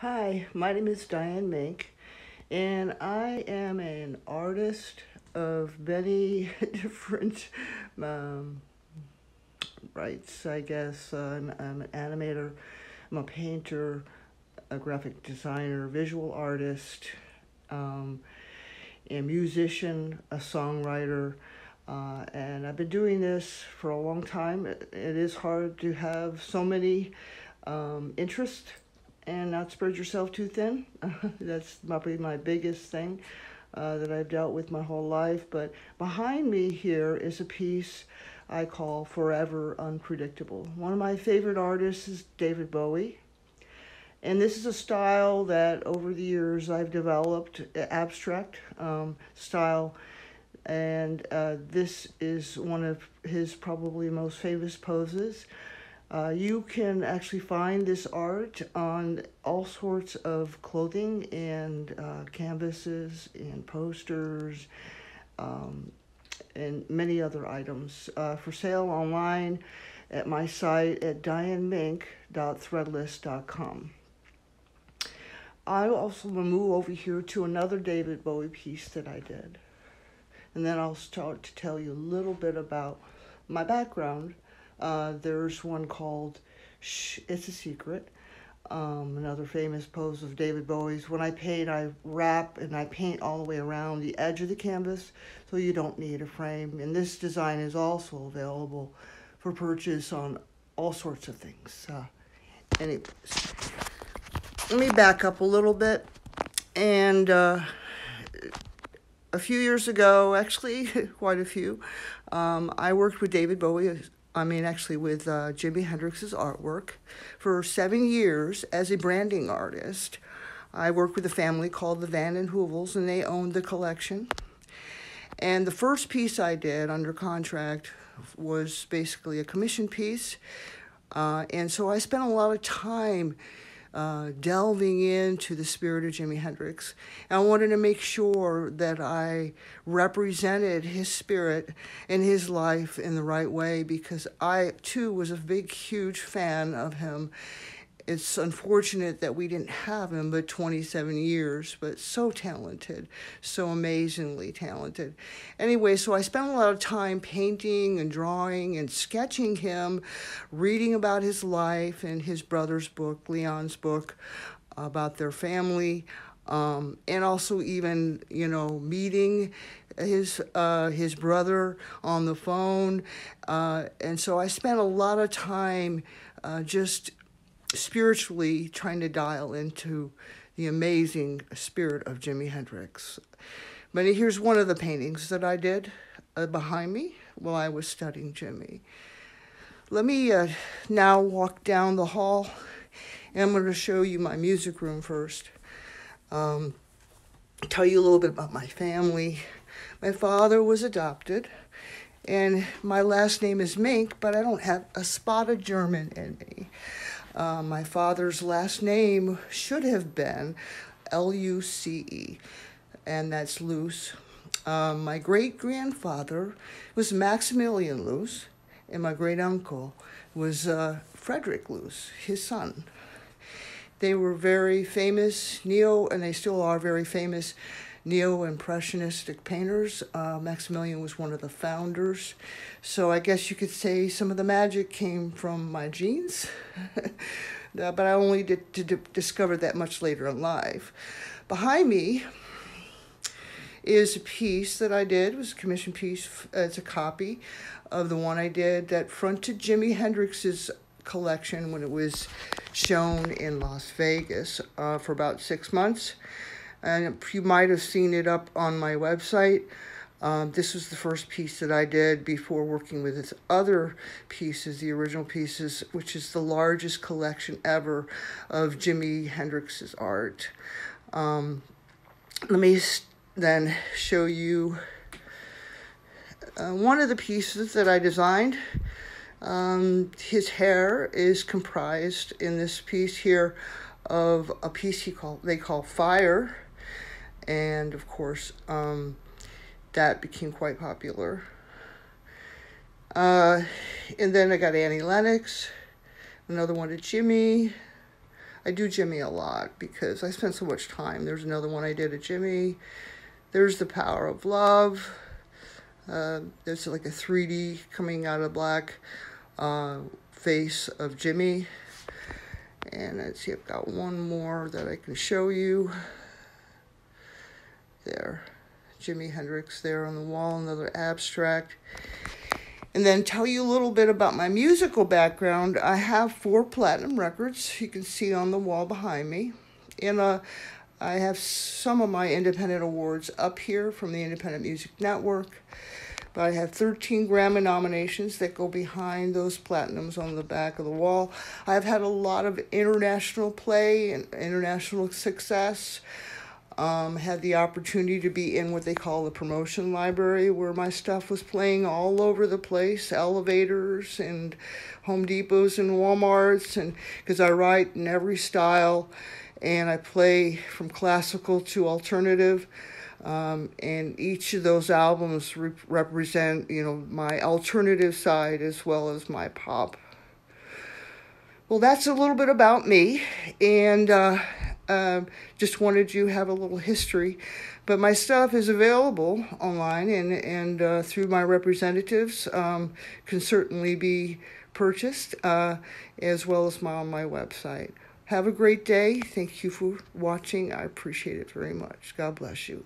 Hi, my name is Dianne Meinke, and I am an artist of many different rights, I guess. I'm an animator, I'm a painter, a graphic designer, visual artist, a musician, a songwriter, and I've been doing this for a long time. It is hard to have so many interests and not spread yourself too thin. That's probably my biggest thing that I've dealt with my whole life. But behind me here is a piece I call Forever Unpredictable. One of my favorite artists is David Bowie. And this is a style that over the years I've developed, abstract style. And this is one of his probably most famous poses. You can actually find this art on all sorts of clothing and canvases and posters and many other items for sale online at my site at diannemeinke.threadless.com. I also will move over here to another David Bowie piece that I did. And then I'll start to tell you a little bit about my background. There's one called Shh, It's a Secret, another famous pose of David Bowie's. When I paint, I wrap and I paint all the way around the edge of the canvas, so you don't need a frame. And this design is also available for purchase on all sorts of things. Anyways, let me back up a little bit. And a few years ago, actually quite a few, I worked with David Bowie, with Jimi Hendrix's artwork for 7 years as a branding artist. I worked with a family called the Vanden Heuvels, and they owned the collection. And the first piece I did under contract was basically a commission piece. And so I spent a lot of time delving into the spirit of Jimi Hendrix. And I wanted to make sure that I represented his spirit and his life in the right way, because I too was a big, huge fan of him. It's unfortunate that we didn't have him but 27 years, but so talented, so amazingly talented. Anyway, so I spent a lot of time painting and drawing and sketching him, reading about his life and his brother's book, Leon's book, about their family, and also even, meeting his brother on the phone. And so I spent a lot of time just spiritually trying to dial into the amazing spirit of Jimi Hendrix. But here's one of the paintings that I did behind me while I was studying Jimi. Let me now walk down the hall, and I'm going to show you my music room first. Tell you a little bit about my family. My father was adopted, and my last name is Meinke, but I don't have a spot of German in me. My father's last name should have been Luce, and that's Luce. My great-grandfather was Maximilien Luce, and my great-uncle was Frederick Luce, his son. They were very famous and they still are very famous neo-impressionistic painters. Maximilien was one of the founders. So I guess you could say some of the magic came from my genes, but I only discovered that much later in life. Behind me is a piece that I did. It was a commission piece. It's a copy of the one I did that fronted Jimi Hendrix's collection when it was shown in Las Vegas for about 6 months. And you might have seen it up on my website. This was the first piece that I did before working with its other pieces, the original pieces, which is the largest collection ever of Jimi Hendrix's art. Let me then show you one of the pieces that I designed. His hair is comprised in this piece here of a piece they call Fire. And of course, that became quite popular. And then I got Annie Lennox, another one to Jimi, I do Jimi a lot because I spent so much time. There's another one I did at Jimi. There's The Power of Love. There's like a 3D coming out of black face of Jimi. And let's see, I've got one more that I can show you. There, Jimi Hendrix there on the wall, another abstract. And then tell you a little bit about my musical background. I have 4 platinum records, you can see on the wall behind me. And I have some of my independent awards up here from the Independent Music Network. But I have 13 Grammy nominations that go behind those platinums on the back of the wall. I've had a lot of international play and international success. Had the opportunity to be in what they call the promotion library, where my stuff was playing all over the place, elevators and Home Depots and Walmarts, and because I write in every style and I play from classical to alternative. And each of those albums represent, you know, my alternative side as well as my pop. Well, that's a little bit about me, and just wanted you to have a little history. But my stuff is available online and through my representatives, can certainly be purchased, as well as on my website. Have a great day. Thank you for watching. I appreciate it very much. God bless you.